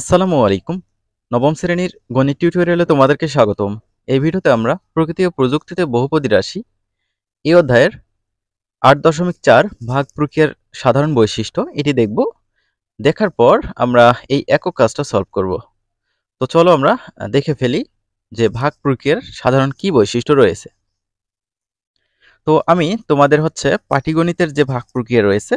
আসসালামু আলাইকুম। নবম শ্রেণীর গণিত টিউটোরিয়ালে তোমাদেরকে স্বাগতম। এই ভিডিওতে আমরা প্রকৃতি ও প্রযুক্তিতে বহুপদী রাশি এই অধ্যায়ের 8.4 ভাগ প্রক্রিয়ার সাধারণ বৈশিষ্ট্য এটি দেখব। দেখার পর আমরা এই একক কাজটা সলভ করব। তো চলো আমরা দেখে ফেলি যে ভাগ প্রক্রিয়ার সাধারণ কি বৈশিষ্ট্য রয়েছে। তো আমি তোমাদের পাটিগণিতের যে ভাগ প্রক্রিয়া রয়েছে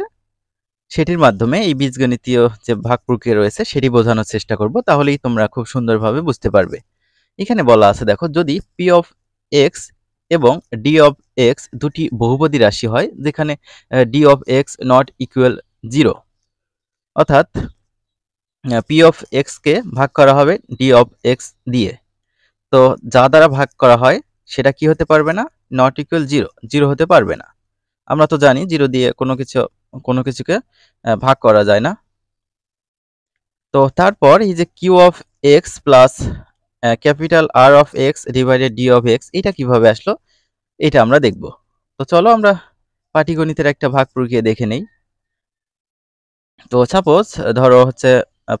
সেটির মাধ্যমে এই বীজগণিতীয় যে ভাগ প্রক্রিয়া রয়েছে সেটি বোঝানোর চেষ্টা করব, তাহলেই তোমরা খুব সুন্দরভাবে বুঝতে পারবে। এখানে বলা আছে, দেখো, যদি পি অফ এক্স এবং ডি অফ এক্স দুটি বহুপদী রাশি হয় যেখানে D of X not equal 0, অর্থাৎ পি অফ এক্সকে ভাগ করা হবে ডি অফ এক্স দিয়ে, তো যা দ্বারা ভাগ করা হয় সেটা কি হতে পারবে না, নট ইকুয়াল 0 হতে পারবে না। আমরা তো জানি 0 দিয়ে কোনো কিছুকে ভাগ করা যায় না। তো তারপর এই যে Q of X plus capital R of x divided D of X, এটা কিভাবে আসলো এটা আমরা দেখব। তো চলো আমরা পাটিগণিতের একটা ভাগ প্রক্রিয়া দেখে নেই। তো সাপোজ ধরো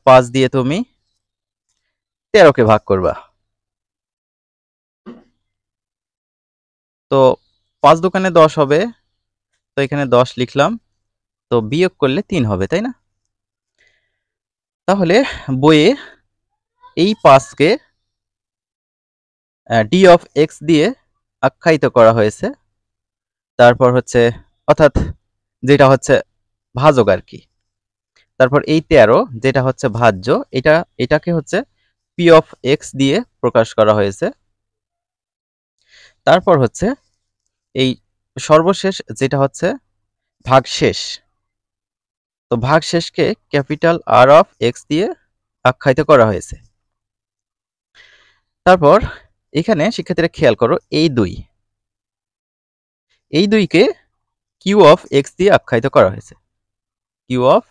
5 দিয়ে তুমি 13কে ভাগ করবা। তো 5 দোকানে 10 হবে, তো এখানে 10 লিখলাম, তো বিয়োগ করলে 3 হবে, তাই না? তাহলে বইয়ে এই 5কে ডি অফ এক্স দিয়ে আখ্যায়িত করা হয়েছে। তারপর অর্থাৎ যেটা ভাজক আর কি। তারপর এই 13 যেটা ভাজ্য, এটাকে পি অফ এক্স দিয়ে প্রকাশ করা হয়েছে। তারপর এই সর্বশেষ যেটা ভাগশেষ, তো ভাগশেষকে ক্যাপিটাল আর অফ এক্স দিয়ে আখ্যায়িত করা হয়েছে। তারপর এখানে শিক্ষার্থীরা খেয়াল করো, এই দুইকে কিউ অফ এক্স দিয়ে আখ্যায়িত করা হয়েছে, কিউ অফ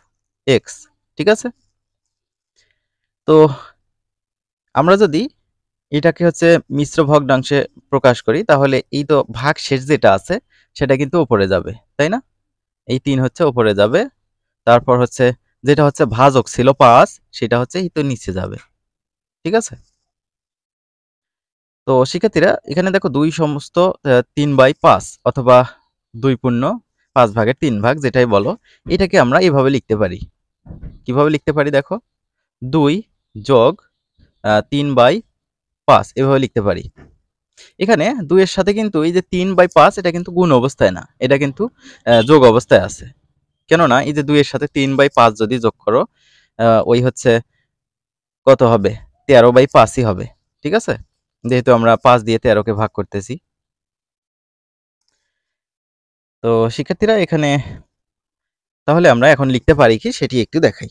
এক্স, ঠিক আছে? তো আমরা যদি এটাকে মিশ্র ভগ্নাংশে প্রকাশ করি তাহলে এই তো ভাগশেষ যেটা আছে সেটা কিন্তু উপরে যাবে, তাই না? এই 3 উপরে যাবে। তারপর যেটা ভাজক ছিল 5, সেটা এই তো নিচে যাবে, ঠিক আছে? তো শিক্ষার্থীরা এখানে দেখো 2/3/5 অথবা 2/5/3 যেটাই বলো, এটাকে আমরা এভাবে লিখতে পারি। কিভাবে লিখতে পারি দেখো, 2 যোগ 3/5 এভাবে লিখতে পারি। এখানে 2 এর সাথে কিন্তু এই যে 3/5 এটা কিন্তু গুণ অবস্থায় না, এটা কিন্তু যোগ অবস্থায় আছে। কেননা এই যে 2 এর সাথে 3/5 যদি যোগ করো ওই কত হবে, 13/5ই হবে, ঠিক আছে? যেহেতু আমরা 5 দিয়ে 13কে ভাগ করতেছি। তো শিক্ষার্থীরা এখানে তাহলে আমরা এখন লিখতে পারি কি সেটি একটু দেখাই।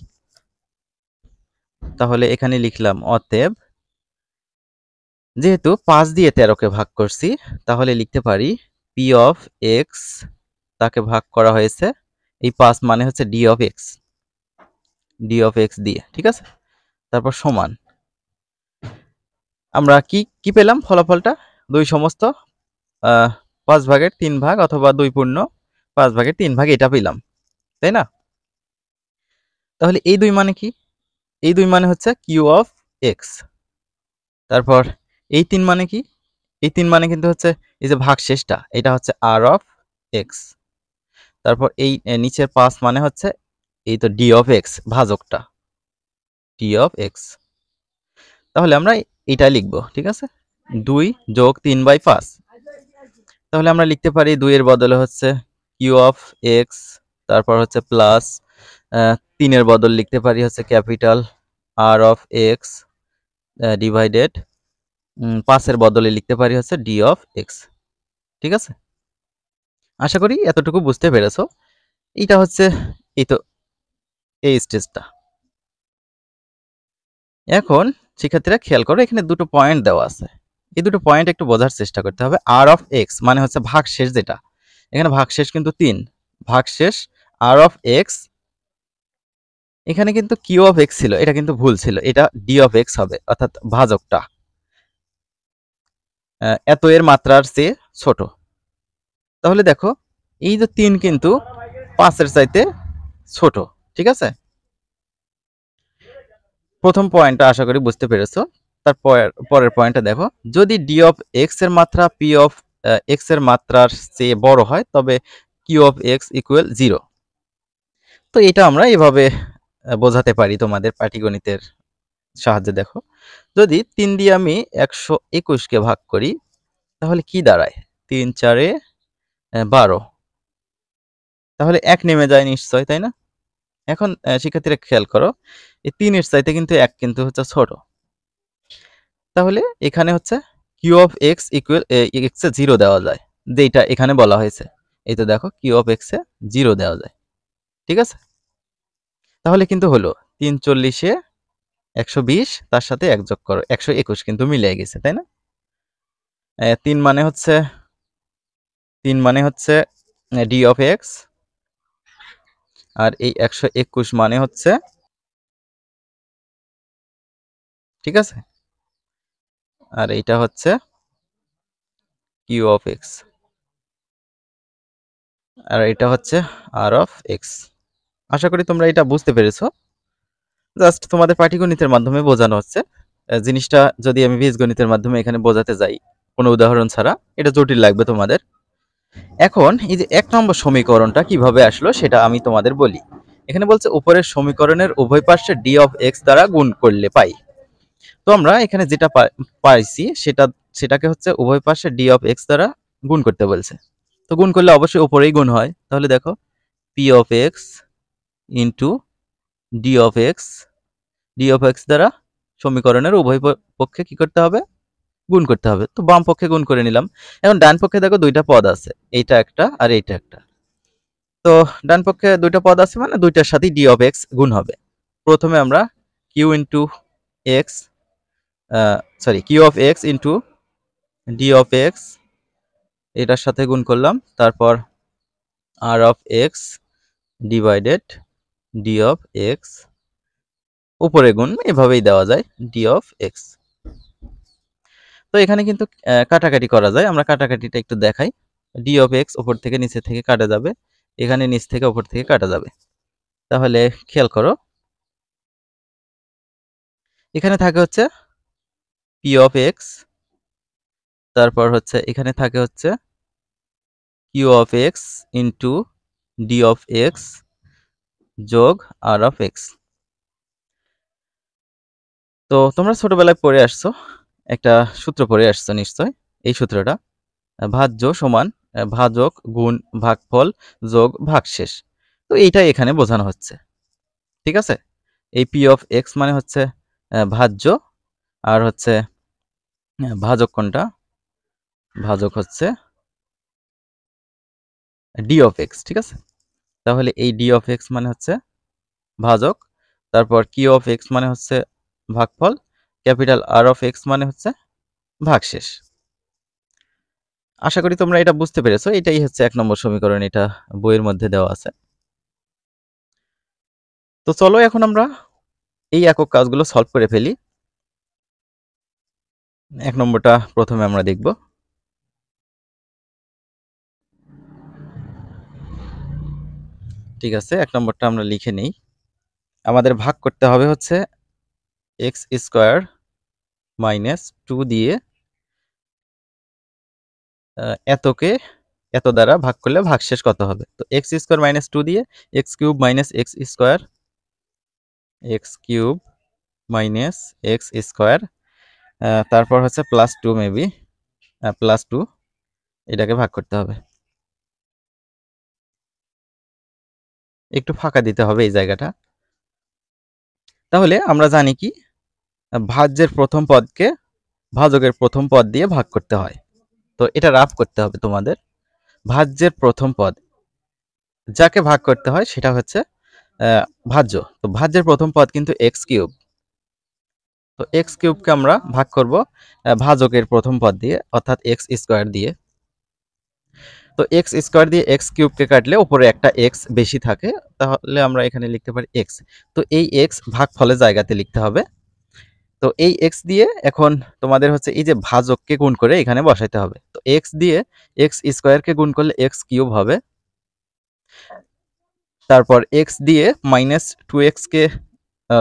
তাহলে এখানে লিখলাম, অতএব যেহেতু 5 দিয়ে 13কে ভাগ করছি তাহলে লিখতে পারি পি অফ এক্স, তাকে ভাগ করা হয়েছে এই 5 মানে D of x, D of X দিয়ে, ঠিক আছে? তারপর সমান আমরা কি কি পেলাম ফলাফলটা, 2/5/3 অথবা 2/5/3 এটা পেলাম, তাই না? তাহলে এই 2 মানে কি, এই 2 মানে কিউ অফ এক্স। তারপর এই 3 মানে কি, এই 3 মানে কিন্তু এই যে ভাগশেষটা, এটা আর অফ এক্স। তারপর এই নিচের 5 মানে এই তো ডি অফ এক্স, ভাজকটা ডি অফ এক্স। তাহলে আমরা এটা লিখব, ঠিক আছে? 2 যোগ 3/5। তাহলে আমরা লিখতে পারি 2 এর বদলে কিউ অফ এক্স, তারপর প্লাস 3 এর বদল লিখতে পারি capital R of x divided 5 এর বদলে লিখতে পারি ডি অফ এক্স, ঠিক আছে? আশা করি এতটুকু বুঝতে পেরেছো। এটা এই তো এই স্টেজটা। এখন শিক্ষার্থীরা খেয়াল করো এখানে 2টো পয়েন্ট দেওয়া আছে, এই 2টো পয়েন্ট একটু বোঝার চেষ্টা করতে হবে। আর অফ এক্স মানে ভাগশেষ, যেটা এখানে ভাগশেষ কিন্তু 3, ভাগশেষ আর অফ এক্স। এখানে কিন্তু কিউ অফ এক্স ছিল, এটা কিন্তু ভুল ছিল, এটা ডি অফ এক্স হবে, অর্থাৎ ভাজকটা এত এর মাত্রার চেয়ে ছোট। তাহলে দেখো এই যে 3 কিন্তু 5 এর চাইতে ছোট, ঠিক আছে? প্রথম পয়েন্টটা আশা করি বুঝতে পেরেছো। তার পরের পয়েন্টটা দেখো, যদি ডি অফ এক্স এর মাত্রা পি অফ এক্স এর মাত্রার চেয়ে বড় হয় তবে কিউ অফ এক্স ইকুয়াল 0। তো এটা আমরা এভাবে বোঝাতে পারি তোমাদের পাটিগণিতের সাহায্যে। দেখো, যদি 3 দিয়ে আমি 121কে ভাগ করি তাহলে কি দাঁড়ায়, 3 4 12, তাহলে 1 নেমে যায় নিশ্চয়, তাই না? এখন শিক্ষার্থীরা খেয়াল করো, এই 3 এর চাইতে কিন্তু 1 কিন্তু হচ্ছে ছোট, তাহলে এখানে হচ্ছে Q of x equal x এ 0 দেওয়া যায়, যেটা এখানে বলা হয়েছে। এই তো দেখো, কিউ অফ এক্স এ 0 দেওয়া যায়, ঠিক আছে? তাহলে কিন্তু হলো 3 40-এ 120, তার সাথে 1 যোগ করো 121, কিন্তু মিলে গেছে, তাই না? 3 মানে হচ্ছে ডি অফ এক্স, আর এই 121 মানে হচ্ছে, ঠিক আছে, আর এইটা হচ্ছে কিউ অফ এক্স, আর এটা হচ্ছে আর অফ এক্স। আশা করি তোমরা এটা বুঝতে পেরেছো। জাস্ট তোমাদের পাটিগণিতের মাধ্যমে বোঝানো হচ্ছে জিনিসটা। যদি আমি বীজগণিতের মাধ্যমে এখানে বোঝাতে যাই কোনো উদাহরণ ছাড়া, এটা জটিল লাগবে তোমাদের। এখন এই যে 1 নম্বর সমীকরণটা কিভাবে আসলো সেটা আমি তোমাদের বলি। এখানে বলছে উপরের সমীকরণের উভয় পাশে ডি অফ এক্স দ্বারা গুণ করলে পাই। তো আমরা এখানে যেটা পাইছি সেটাকে হচ্ছে উভয় পাশে ডি অফ এক্স দ্বারা গুণ করতে বলছে। তো গুণ করলে অবশ্যই উপরেই গুণ হয়। তাহলে দেখো, P of x into D of x, D of x দ্বারা সমীকরণের উভয় পক্ষে কি করতে হবে, গুণ করতে হবে। তো বাম পক্ষে গুণ করে নিলাম। এখন ডান পক্ষে দেখো 2টা পদ আছে, এইটা একটা আর এইটা একটা। তো ডান পক্ষে 2টা পদ আছে মানে 2টার সাথেই ডি অফ এক্স গুণ হবে। প্রথমে আমরা Q into X Q of x into D of x, এটার সাথে গুণ করলাম, তারপর আর of x divided D of x, উপরে গুণ, এভাবেই দেওয়া যায় ডি অফ এক্স। তো এখানে কিন্তু কাটাকাটি করা যায়, আমরা কাটাকাটিটা একটু দেখাই। ডি অফ এক্স উপর থেকে নিচে থেকে কাটা যাবে, এখানে নিচ থেকে উপর থেকে কাটা যাবে। তাহলে খেয়াল করো, এখানে থাকে হচ্ছে পি অফ এক্স, তারপর হচ্ছে এখানে থাকে হচ্ছে Q of x into D of x যোগ আর অফ এক্স। তো তোমরা ছোটবেলায় পড়ে আসছো, একটা সূত্র পড়ে আসছো নিশ্চয়, এই সূত্রটা, ভাজ্য সমান ভাজক গুণ ভাগফল যোগ ভাগশেষ। তো এইটাই এখানে বোঝানো হচ্ছে, ঠিক আছে? এই পি অফ এক্স মানে হচ্ছে ভাজ্য, আর হচ্ছে ভাজক কোনটা, ভাজক হচ্ছে ডি অফ এক্স, ঠিক আছে? তাহলে এই ডি অফ এক্স মানে হচ্ছে ভাজক, তারপর কিউ অফ এক্স মানে হচ্ছে ভাগফল, ক্যাপিটাল আর অফ এক্স মানে হচ্ছে ভাগশেষ। আশা করি তোমরা এটা বুঝতে পেরেছো। এটাই হচ্ছে 1 নম্বর সমীকরণ, এটা বইয়ের মধ্যে দেওয়া আছে। তো চলো এখন আমরা এই একক কাজগুলো সলভ করে ফেলি। 1 নম্বরটা প্রথমে আমরা দেখব। ঠিক আছে, 1 নম্বরটা আমরা লিখে নেই। আমাদের ভাগ করতে হবে হচ্ছে এক্স স্কোয়ার মাইনাস 2 দিয়ে এতকে এত দ্বারা ভাগ করলে ভাগশেষ কত হবে। তো এক্স স্কোয়ার মাইনাস 2 দিয়ে x cube minus x square, x cube minus x square, তারপর হচ্ছে +2, মেবি +2, এটাকে ভাগ করতে হবে। একটু ফাঁকা দিতে হবে এই জায়গাটা। তাহলে আমরা জানি কি, ভাজ্যের প্রথম পদকে ভাজকের প্রথম পদ দিয়ে ভাগ করতে হয়। তো এটা রাফ করতে হবে তোমাদের। ভাজ্যের প্রথম পদ যাকে ভাগ করতে হয় সেটা হচ্ছে ভাজ্য। তো ভাজ্যের প্রথম পদ কিন্তু এক্স কিউব। তো এক্স কিউবকে আমরা ভাগ করব ভাজকের প্রথম পদ দিয়ে, অর্থাৎ এক্স স্কোয়ার দিয়ে। তো এক্স স্কোয়ার দিয়ে এক্স কিউবকে কাটলে উপরে একটা এক্স বেশি থাকে, তাহলে আমরা এখানে লিখতে পারি এক্স। তো এই এক্স ভাগফলের জায়গাতে লিখতে হবে। তো এই এক্স দিয়ে এখন তোমাদের হচ্ছে এই যে ভাজককে গুণ করে এখানে বসাইতে হবে। তো এক্স দিয়ে এক্স স্কোয়ারকে গুণ করলে এক্স কিউব হবে, তারপর এক্স দিয়ে -2x কে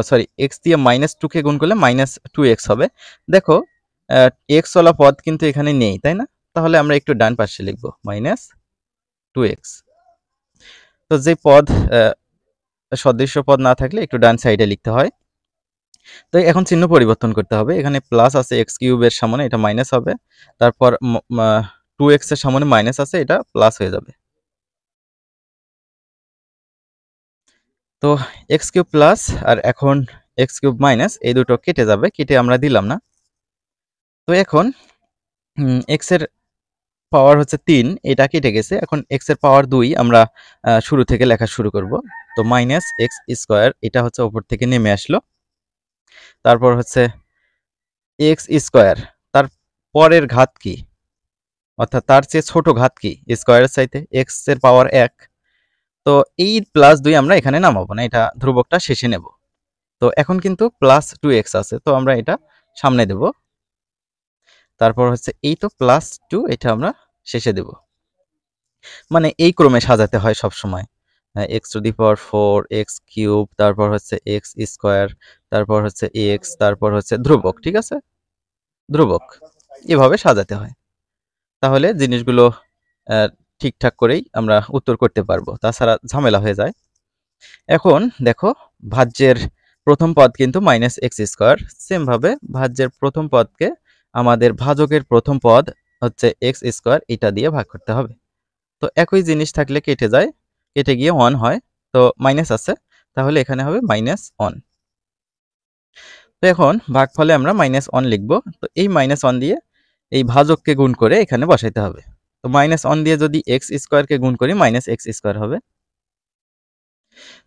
সরি এক্স দিয়ে মাইনাস টুকে গুণ করলে মাইনাস টু এক্স হবে। দেখো এক্সওয়ালা পদ কিন্তু এখানে নেই, তাই না? তাহলে আমরা একটু ডান পাশে লিখবো মাইনাস টু এক্স। তো যে পদ সদৃশ্য পদ না থাকলে একটু ডান সাইডে লিখতে হয়। তো এখন চিহ্ন পরিবর্তন করতে হবে, এখানে প্লাস আছে এক্স কিউবের সামনে, এটা মাইনাস হবে। তারপর টু এক্স এর সামনে মাইনাস আছে, এটা প্লাস হয়ে যাবে। তো এক্স কিউব প্লাস আর এখন এক্স কিউব মাইনাস, এই দুটো কেটে যাবে, কেটে আমরা দিলাম না। তো এখন এক্স এর পাওয়ার হচ্ছে 3, এটা কেটে গেছে। এখন এক্স এর পাওয়ার 2 আমরা শুরু থেকে লেখা শুরু করব। তো মাইনাস এক্স স্কোয়ার, এটা হচ্ছে ওপর থেকে নেমে আসলো। তারপর হচ্ছে এক্স স্কোয়ার, তার পরের ঘাত কি, অর্থাৎ তার চেয়ে ছোট ঘাত কি স্কোয়ারের চাইতে, এক্স এর পাওয়ার 1। তো এই প্লাস 2 আমরা এখানে নামাবো না, এটা ধ্রুবকটা শেষে নেব। তো এখন কিন্তু প্লাস 2x আছে, তো আমরা এটা সামনে দেব। তারপর হচ্ছে এই তো প্লাস 2, এটা আমরা শেষে দেব। মানে এই ক্রমে সাজাতে হয় সব সময়, X to the power 4, X cube, তারপর হচ্ছে এক্স স্কোয়ার, তারপর হচ্ছে এক্স, তারপর হচ্ছে ধ্রুবক। ঠিক আছে, ধ্রুবক এভাবে সাজাতে হয়, তাহলে জিনিসগুলো ঠিকঠাক করেই আমরা উত্তর করতে পারবো, তাছাড়া ঝামেলা হয়ে যায়। এখন দেখো ভাজ্যের প্রথম পদ কিন্তু মাইনাস এক্স স্কোয়ার, সেমভাবে ভাজ্যের প্রথম পদকে আমাদের ভাজকের প্রথম পদ হচ্ছে এক্স স্কোয়ার, এটা দিয়ে ভাগ করতে হবে। তো একই জিনিস থাকলে কেটে যায়, কেটে গিয়ে 1 হয়। তো মাইনাস আছে, তাহলে এখানে হবে মাইনাস 1। তো এখন ভাগফলে আমরা মাইনাস 1 লিখবো। তো এই মাইনাস 1 দিয়ে এই ভাজককে গুণ করে এখানে বসাইতে হবে। তো মাইনাস 1 দিয়ে যদি এক্স স্কোয়ারকে গুণ করি মাইনাস এক্স স্কোয়ার হবে।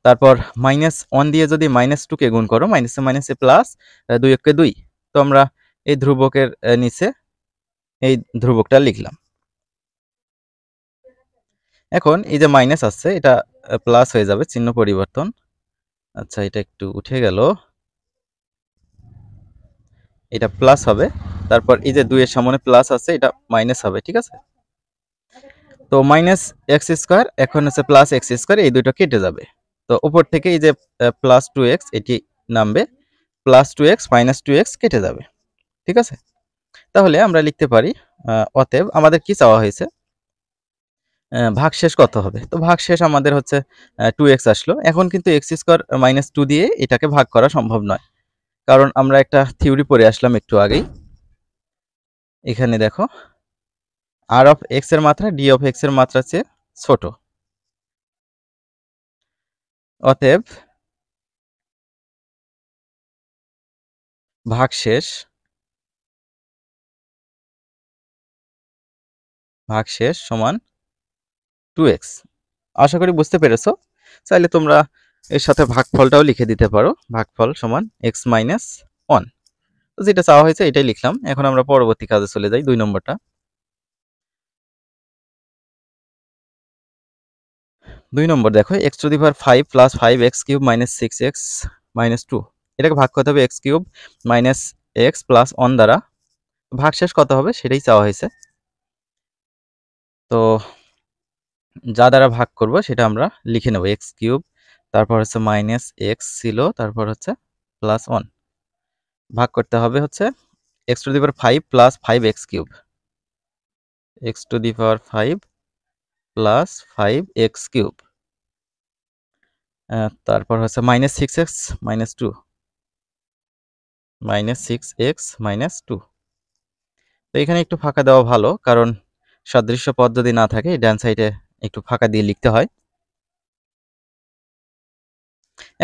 তারপর মাইনাস 1 দিয়ে যদি মাইনাস 2 কে গুণ করো, মাইনাসে মাইনাসে প্লাস, 2 × 2। তো আমরা এই ধ্রুবকের নিচে এই ধ্রুবকটা লিখলাম। এখন এই যে মাইনাস আছে, এটা প্লাস হয়ে যাবে, চিহ্ন পরিবর্তন। আচ্ছা, এটা একটু উঠে গেল, এটা প্লাস হবে। তারপর এই যে 2 এর সামনে প্লাস আছে, এটা মাইনাস হবে। ঠিক আছে, তো মাইনাস এক্স স্কোয়ার, এখন হচ্ছে প্লাস এক্স স্কোয়ার, এই দুটো কেটে যাবে। তো উপর থেকে এই যে প্লাস 2x, এটি নামবে, প্লাস 2x মাইনাস 2x কেটে যাবে। ঠিক আছে, তাহলে আমরা লিখতে পারি অতএব আমাদের কি চাওয়া হয়েছে, ভাগশেষ কত হবে। তো ভাগশেষ আমাদের হচ্ছে 2x আসলো। এখন কিন্তু এক্স স্কোয়ার মাইনাস 2 দিয়ে এটাকে ভাগ করা সম্ভব নয়, কারণ আমরা একটা থিওরি পড়ে আসলাম একটু আগেই। এখানে দেখো আর অফ এক্স এর মাত্রা ডি অফ এক্স এর মাত্রা চেয়ে ছোট, অতএব ভাগশেষ সমান 2x। আশা করি বুঝতে পেরেছো। চাইলে তোমরা এর সাথে ভাগফলটাও লিখে দিতে পারো, ভাগফল সমান এক্স মাইনাস 1। তো যেটা চাওয়া হয়েছে এটাই লিখলাম। এখন আমরা পরবর্তী কাজে চলে যাই, 2 নম্বরটা। 2 নম্বর দেখো, x to the power 5 plus 5x cube minus 6x minus 2, এটাকে ভাগ করতে হবে x কিউব মাইনাস x প্লাস 1 দ্বারা। ভাগশেষ কত হবে সেটাই চাওয়া হয়েছে, তো যা দ্বারা ভাগ করব সেটা আমরা লিখে নেব। x কিউব, তারপর হচ্ছে মাইনাস x ছিল, তারপর হচ্ছে প্লাস 1, ভাগ করতে হবে হচ্ছে x to the power 5 plus 5x cube, x to the power 5 plus 5x cube, তারপর হচ্ছে minus 6x minus 2, minus 6x minus 2। তো এখানে একটু ফাঁকা দেওয়া ভালো, কারণ সদৃশ্য পদ যদি না থাকে ডান সাইডে একটু ফাঁকা দিয়ে লিখতে হয়।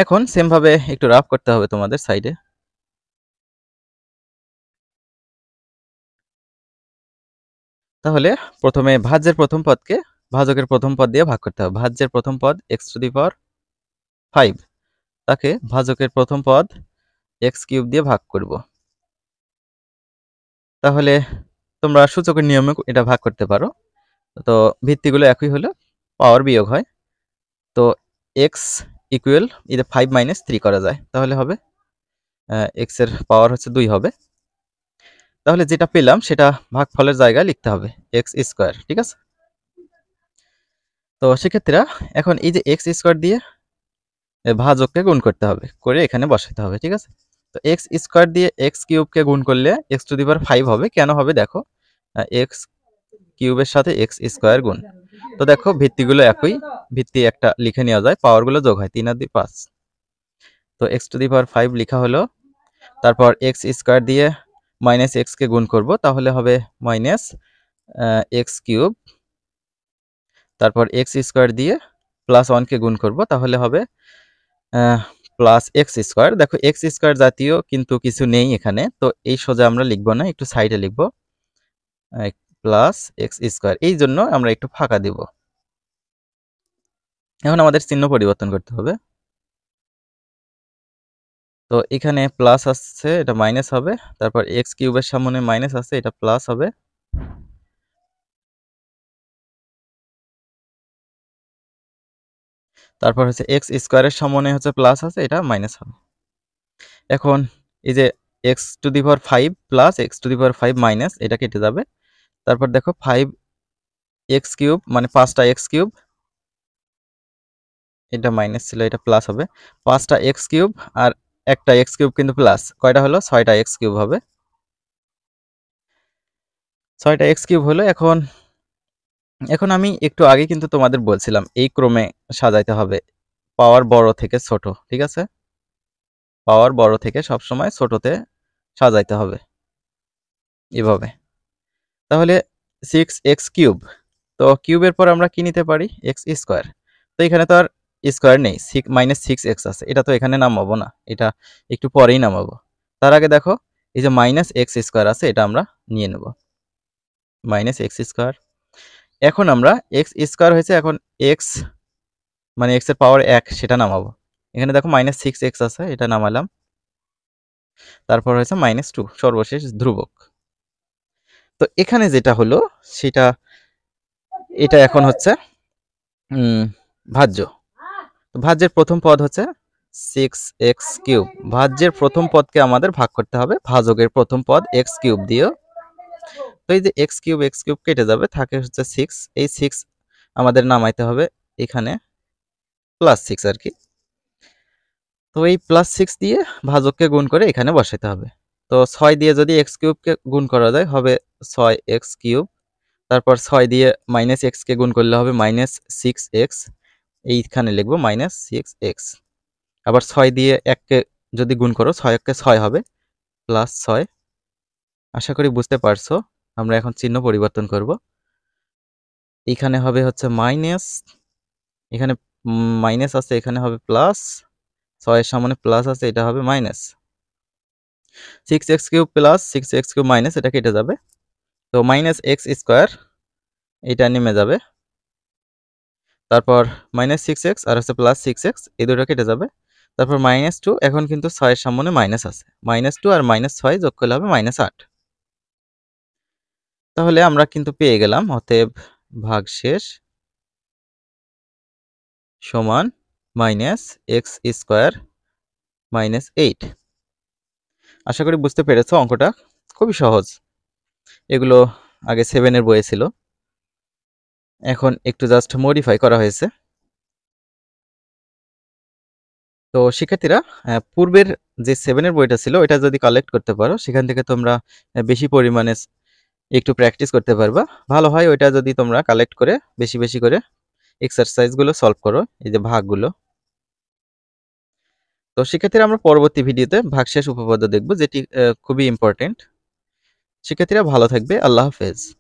এখন সেমভাবে একটু রাফ করতে হবে তোমাদের সাইডে। তাহলে প্রথমে ভাজ্যের প্রথম পদকে ভাজকের প্রথম পদ দিয়ে ভাগ করতে হবে। ভাজ্যের প্রথম পদ এক্স টু দি পাওয়ার 5, তাকে ভাজকের প্রথম পদ এক্স কিউব দিয়ে ভাগ করব। তাহলে তোমরা সূচকের নিয়মে এটা ভাগ করতে পারো। তো ভিত্তিগুলো একই হলো, পাওয়ার বিয়োগ হয়। তো এক্স ইকুয়াল এটা 5 - 3 করা যায়, তাহলে হবে এক্স এর পাওয়ার হচ্ছে 2 হবে। তাহলে যেটা পেলাম সেটা ভাগফলের জায়গায় লিখতে হবে এক্স স্কোয়ার। ঠিক আছে, তো সেক্ষেত্রে এখন এই যে এক্স স্কোয়ার দিয়ে ভাজককে গুণ করতে হবে, করে এখানে বসাতে হবে। ঠিক আছে, তো এক্স স্কোয়ার দিয়ে এক্স কিউবকে গুণ করলে এক্স টু দি পাওয়ার 5 হবে। কেন হবে দেখো, এক্স কিউবের সাথে এক্স স্কোয়ার গুণ। তো দেখো ভিত্তিগুলো একই, ভিত্তি একটা লিখে নেওয়া যায়, পাওয়ারগুলো যোগ হয় 3 আর 5। তো এক্স টু দি পাওয়ার 5 লেখা হলো। তারপর এক্স স্কোয়ার দিয়ে মাইনাস এক্সকে গুণ করব, তাহলে হবে মাইনাস এক্স কিউব। তারপর এক্স স্কোয়ার দিয়ে প্লাস 1কে গুণ করব, তাহলে হবে প্লাস এক্স স্কোয়ার। দেখো এক্স স্কোয়ার জাতীয় কিন্তু কিছু নেই এখানে, তো এই সোজা আমরা লিখব না, একটু সাইডে লিখব প্লাস এক্স স্কোয়ার, এই জন্য আমরা একটু ফাঁকা দিব। এখন আমাদের চিহ্ন পরিবর্তন করতে হবে। তো এখানে প্লাস আসছে, এটা মাইনাস হবে। তারপর এক্স কিউবের সামনে মাইনাস আছে, এটা প্লাস হবে। তারপর হচ্ছে এক্স স্কোয়ারের সামনে হচ্ছে প্লাস আছে, এটা মাইনাস হবে। এখন এই যে x to the power 5 plus x to the power 5 minus, এটা কেটে যাবে। তারপর দেখো 5 এক্স কিউব মানে 5টা এক্স কিউব, এটা মাইনাস ছিল, এটা প্লাস হবে। 5টা এক্স কিউব আর 1টা এক্স কিউব কিন্তু প্লাস, কয়টা হলো 6টা এক্স কিউব হবে, 6টা এক্স কিউব হলো। এখন আমি একটু আগে কিন্তু তোমাদের বলছিলাম এই ক্রমে সাজাইতে হবে, পাওয়ার বড় থেকে ছোট। ঠিক আছে, পাওয়ার বড় থেকে সবসময় ছোটতে সাজাইতে হবে এভাবে। তাহলে 6x কিউব, তো কিউবের পর আমরা কি নিতে পারি, এক্স স্কোয়ার। তো এখানে তো আর স্কোয়ার নেই, -6x আছে, এটা তো এখানে নামাবো না, এটা একটু পরেই নামাবো। তার আগে দেখো এই যে -x² আছে, এটা আমরা নিয়ে নেব, -x²। এখন আমরা এক্স স্কোয়ার হয়েছে, এখন এক্স মানে এক্স এর পাওয়ার 1 সেটা নামাবো। এখানে দেখো -6x আছে, এটা নামালাম। তারপর হয়েছে -2, সর্বশেষ ধ্রুবক। তো এখানে যেটা হলো সেটা, এটা এখন হচ্ছে ভাজ্য। তো ভাজ্যের প্রথম পদ হচ্ছে 6x কিউব। ভাজ্যের প্রথম পদকে আমাদের ভাগ করতে হবে ভাজকের প্রথম পদ x কিউব দিয়ে। তো এই যে x কিউব কেটে যাবে, থাকে হচ্ছে 6। এই 6 আমাদের নামাইতে হবে এখানে, +6 আর কি। তো এই +6 দিয়ে ভাজককে গুণ করে এখানে বসাইতে হবে। তো 6 দিয়ে যদি x কিউবকে গুণ করা যায় হবে 6x কিউব। তারপর 6 দিয়ে -x কে গুণ করলে হবে -6x, এইখানে লিখবো -6x। আবার 6 দিয়ে 1কে যদি গুণ করো, 6 1কে 6 হবে, +6। আশা করি বুঝতে পারছো। আমরা এখন চিহ্ন পরিবর্তন করব। এখানে হবে হচ্ছে মাইনাস, এখানে মাইনাস আছে, এখানে হবে প্লাস, 6 এর সামনে প্লাস আছে, এটা হবে minus. 6x³ plus 6x³ minus, এটা কেটে যাবে। তো -x², এটা নেমে যাবে। তারপর -6x আর হচ্ছে +6x, এই দুটো কেটে যাবে। তারপর -2, এখন কিন্তু 6 এর সামনে মাইনাস আছে, -2 আর -6 যোগ করলে হবে -8। তাহলে আমরা কিন্তু পেয়ে গেলাম, অতএব ভাগশেষ সমান -x² - 8। আশা করি বুঝতে পেরেছো, অঙ্কটা খুবই সহজ। এগুলো আগে 7 এর বইয়ে ছিল, এখন একটু জাস্ট মডিফাই করা হয়েছে। তো শিক্ষার্থীরা, পূর্বের যে 7 এর বইটা ছিল এটা যদি কালেক্ট করতে পারো, সেখান থেকে তোমরা বেশি পরিমাণে একটু প্র্যাকটিস করতে পারবা। ভালো হয় ওইটা যদি তোমরা কালেক্ট করে বেশি বেশি করে এক্সারসাইজগুলো সলভ করো, এই যে ভাগগুলো। তো শিক্ষার্থীরা, আমরা পরবর্তী ভিডিওতে ভাগশেষ উপপাদ্য দেখব, যেটি খুবই ইম্পর্টেন্ট। শিক্ষার্থীরা ভালো থাকবে, আল্লাহ হাফেজ।